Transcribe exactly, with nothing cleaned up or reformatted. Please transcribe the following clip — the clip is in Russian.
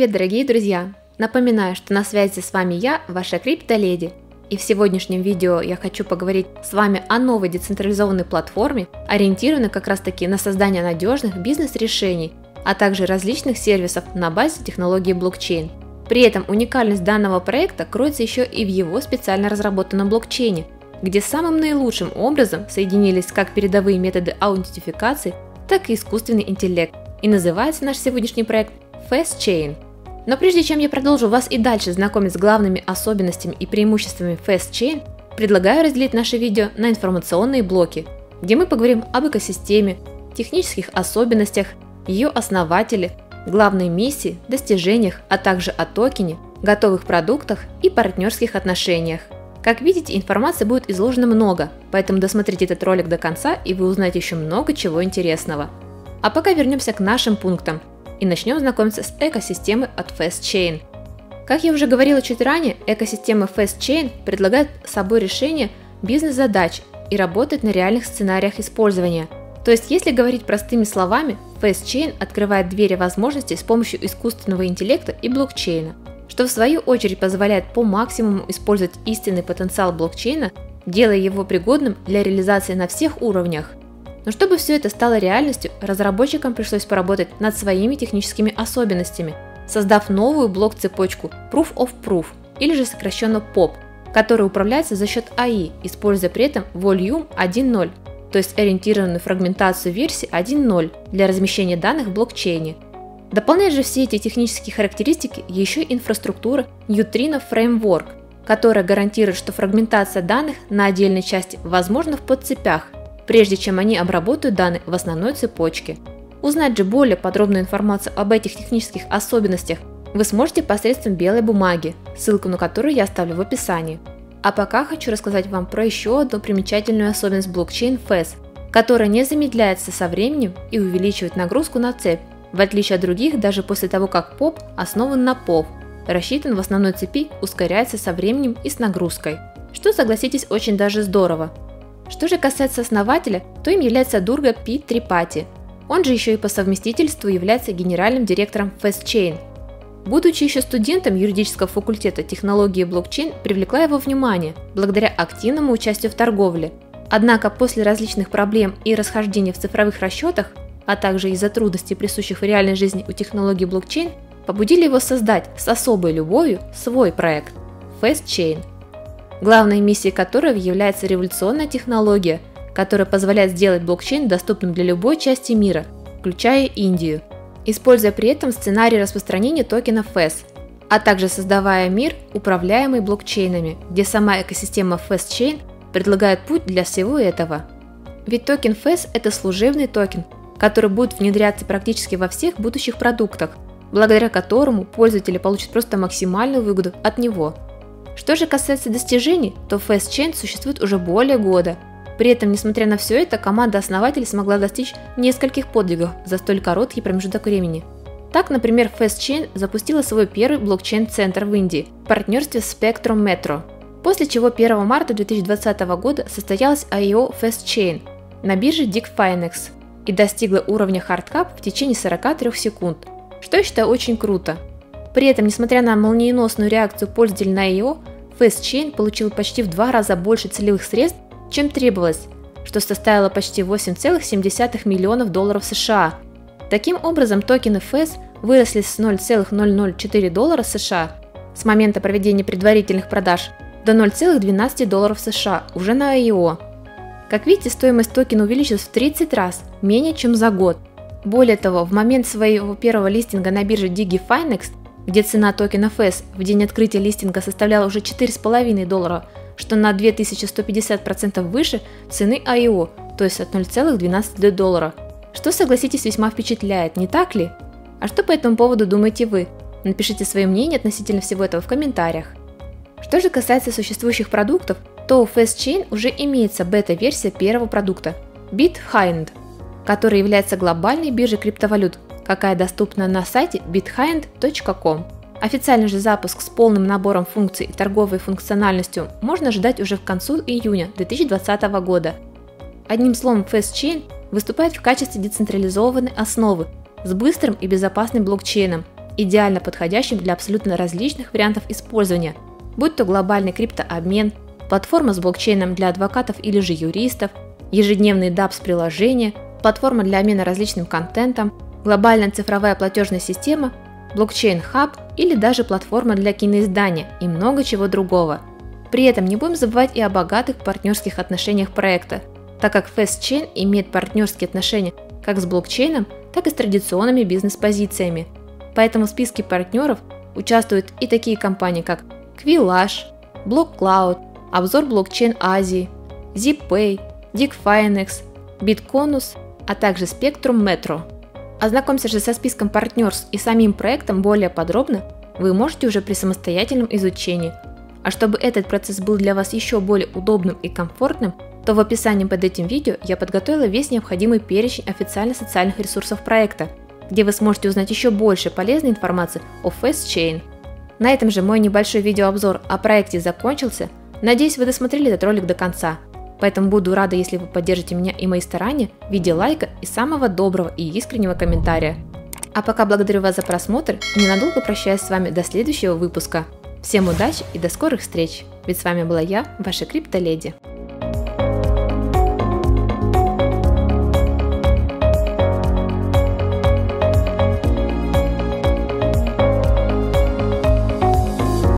привет, дорогие друзья! Напоминаю, что на связи с вами я, ваша криптоледи. И в сегодняшнем видео я хочу поговорить с вами о новой децентрализованной платформе, ориентированной как раз таки на создание надежных бизнес-решений, а также различных сервисов на базе технологии блокчейн. При этом уникальность данного проекта кроется еще и в его специально разработанном блокчейне, где самым наилучшим образом соединились как передовые методы аутентификации, так и искусственный интеллект. И называется наш сегодняшний проект FessChain. Но прежде чем я продолжу вас и дальше знакомить с главными особенностями и преимуществами FessChain, предлагаю разделить наше видео на информационные блоки, где мы поговорим об экосистеме, технических особенностях, ее основателе, главной миссии, достижениях, а также о токене, готовых продуктах и партнерских отношениях. Как видите, информации будет изложено много, поэтому досмотрите этот ролик до конца, и вы узнаете еще много чего интересного. А пока вернемся к нашим пунктам и начнем знакомиться с экосистемой от FessChain. Как я уже говорила чуть ранее, экосистема FessChain предлагает собой решение бизнес-задач и работает на реальных сценариях использования. То есть, если говорить простыми словами, FessChain открывает двери возможностей с помощью искусственного интеллекта и блокчейна, что в свою очередь позволяет по максимуму использовать истинный потенциал блокчейна, делая его пригодным для реализации на всех уровнях. Но чтобы все это стало реальностью, разработчикам пришлось поработать над своими техническими особенностями, создав новую блок-цепочку Proof-of-Proof, или же сокращенно поп, которая управляется за счет эй ай, используя при этом Volume один точка ноль, то есть ориентированную фрагментацию версии один точка ноль для размещения данных в блокчейне. Дополняет же все эти технические характеристики еще инфраструктура Neutrino Framework, которая гарантирует, что фрагментация данных на отдельной части возможна в подцепях, прежде чем они обработают данные в основной цепочке. Узнать же более подробную информацию об этих технических особенностях вы сможете посредством белой бумаги, ссылку на которую я оставлю в описании. А пока хочу рассказать вам про еще одну примечательную особенность блокчейн Fess, которая не замедляется со временем и увеличивает нагрузку на цепь, в отличие от других, даже после того, как поп основан на поп, рассчитан в основной цепи, ускоряется со временем и с нагрузкой, что, согласитесь, очень даже здорово. Что же касается основателя, то им является Дурга Пит Трипати, он же еще и по совместительству является генеральным директором FessChain. Будучи еще студентом юридического факультета технологии блокчейн, привлекла его внимание благодаря активному участию в торговле. Однако после различных проблем и расхождений в цифровых расчетах, а также из-за трудностей, присущих в реальной жизни у технологий блокчейн, побудили его создать с особой любовью свой проект – FessChain, главной миссией которого является революционная технология, которая позволяет сделать блокчейн доступным для любой части мира, включая Индию, используя при этом сценарий распространения токена Fess, а также создавая мир, управляемый блокчейнами, где сама экосистема FessChain предлагает путь для всего этого. Ведь токен Fess – это служебный токен, который будет внедряться практически во всех будущих продуктах, благодаря которому пользователи получат просто максимальную выгоду от него. Что же касается достижений, то FessChain существует уже более года. При этом, несмотря на все это, команда основателей смогла достичь нескольких подвигов за столь короткий промежуток времени. Так, например, FessChain запустила свой первый блокчейн-центр в Индии в партнерстве с Spectrum Metro, после чего первого марта две тысячи двадцатого года состоялась ай и о FessChain на бирже DigiFinex и достигла уровня хардкап в течение сорока трёх секунд, что я считаю очень круто. При этом, несмотря на молниеносную реакцию пользователей на ай и о, FessChain получил почти в два раза больше целевых средств, чем требовалось, что составило почти восемь целых семь десятых миллионов долларов США. Таким образом, токены Fess выросли с ноль целых ноль ноль четыре доллара США с момента проведения предварительных продаж до ноль целых двенадцать долларов США уже на ай и о. Как видите, стоимость токена увеличилась в тридцать раз, менее чем за год. Более того, в момент своего первого листинга на бирже DigiFinex, где цена токена Fess в день открытия листинга составляла уже четыре целых пять десятых доллара, что на две тысячи сто пятьдесят процентов выше цены ай и о, то есть от ноль целых двенадцать сотых доллара, что, согласитесь, весьма впечатляет, не так ли? А что по этому поводу думаете вы? Напишите свое мнение относительно всего этого в комментариях. Что же касается существующих продуктов, то у FessChain уже имеется бета-версия первого продукта – BitHind, который является глобальной биржей криптовалют, какая доступна на сайте битхайнд точка ком. Официальный же запуск с полным набором функций и торговой функциональностью можно ожидать уже к концу июня две тысячи двадцатого года. Одним словом, FessChain выступает в качестве децентрализованной основы с быстрым и безопасным блокчейном, идеально подходящим для абсолютно различных вариантов использования, будь то глобальный криптообмен, платформа с блокчейном для адвокатов или же юристов, ежедневные дапс-приложения, платформа для обмена различным контентом, глобальная цифровая платежная система, блокчейн-хаб или даже платформа для киноиздания и много чего другого. При этом не будем забывать и о богатых партнерских отношениях проекта, так как FessChain имеет партнерские отношения как с блокчейном, так и с традиционными бизнес-позициями. Поэтому в списке партнеров участвуют и такие компании, как Quilash, BlockCloud, Обзор блокчейн Азии, ZipPay, DigiFinex, BitConus, а также Spectrum Metro. Ознакомься же со списком партнерств и самим проектом более подробно вы можете уже при самостоятельном изучении. А чтобы этот процесс был для вас еще более удобным и комфортным, то в описании под этим видео я подготовила весь необходимый перечень официальных социальных ресурсов проекта, где вы сможете узнать еще больше полезной информации о FessChain. На этом же мой небольшой видеообзор о проекте закончился. Надеюсь, вы досмотрели этот ролик до конца, поэтому буду рада, если вы поддержите меня и мои старания в виде лайка и самого доброго и искреннего комментария. А пока благодарю вас за просмотр и ненадолго прощаюсь с вами до следующего выпуска. Всем удачи и до скорых встреч, ведь с вами была я, ваша Криптоледи.